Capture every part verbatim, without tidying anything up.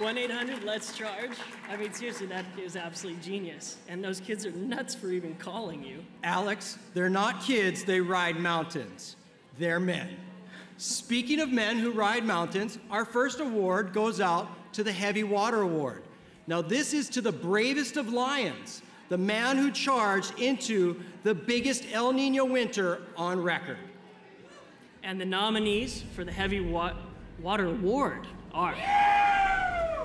one eight hundred let's charge. I mean, seriously, that is absolutely genius. And those kids are nuts for even calling you. Alex, they're not kids, they ride mountains. They're men. Speaking of men who ride mountains, our first award goes out to the Heavy Water Award. Now this is to the bravest of lions, the man who charged into the biggest El Nino winter on record. And the nominees for the Heavy Wa- Water Award are...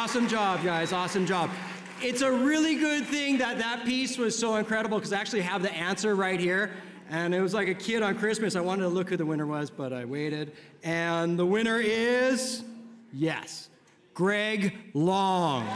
Awesome job, guys, awesome job. It's a really good thing that that piece was so incredible, because I actually have the answer right here. And it was like a kid on Christmas. I wanted to look who the winner was, but I waited. And the winner is, yes, Greg Long.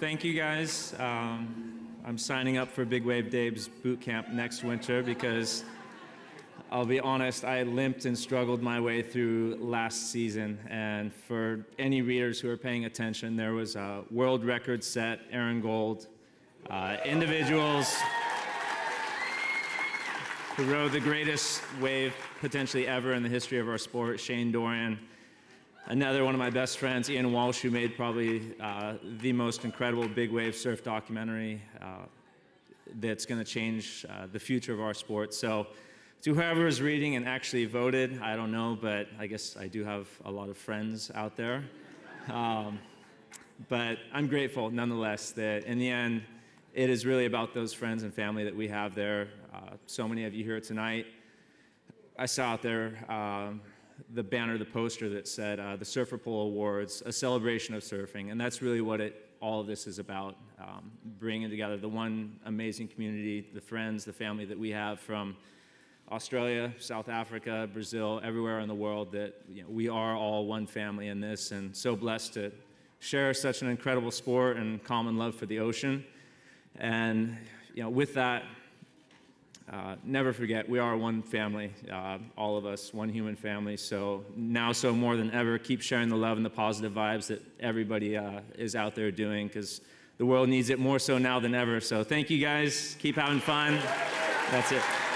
Thank you guys. Um, I'm signing up for Big Wave Dave's boot camp next winter because I'll be honest, I limped and struggled my way through last season. And for any readers who are paying attention, there was a world record set, Aaron Gold, uh, individuals who rode the greatest wave potentially ever in the history of our sport, Shane Dorian. Another one of my best friends, Ian Walsh, who made probably uh, the most incredible big wave surf documentary uh, that's going to change uh, the future of our sport. So to whoever is reading and actually voted, I don't know, but I guess I do have a lot of friends out there. Um, but I'm grateful, nonetheless, that in the end, it is really about those friends and family that we have there. Uh, so many of you here tonight. I saw out there... Um, the banner, the poster that said uh, the Surfer Pole Awards, a celebration of surfing, and that's really what it, all of this is about, um, bringing together the one amazing community, the friends, the family that we have from Australia, South Africa, Brazil, everywhere in the world, that you know, we are all one family in this, and so blessed to share such an incredible sport and common love for the ocean. And you know, with that, Uh, never forget, we are one family, uh, all of us, one human family. So now, so more than ever, keep sharing the love and the positive vibes that everybody uh, is out there doing, because the world needs it more so now than ever. So thank you guys. Keep having fun. That's it.